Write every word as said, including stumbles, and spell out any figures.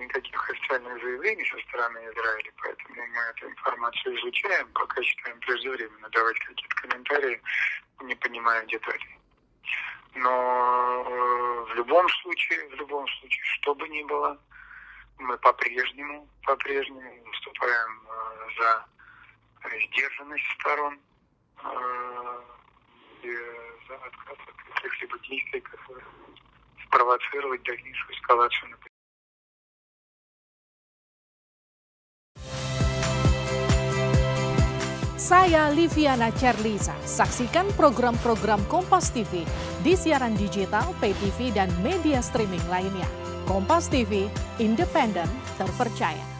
никаких официальных заявлений со стороны Израиля, поэтому мы эту информацию изучаем, пока считаем преждевременно давать какие-то комментарии, не понимая деталей. Но в любом случае, в любом случае, что бы ни было, мы по-прежнему, по-прежнему выступаем за сдержанность сторон и за отказ от каких-либо действий, которые спровоцировать дальнейшую эскалацию. Saya Liviana Charliza. Saksikan program-program Kompas T V di siaran digital, pay T V, dan media streaming lainnya. Kompas T V, independen, terpercaya.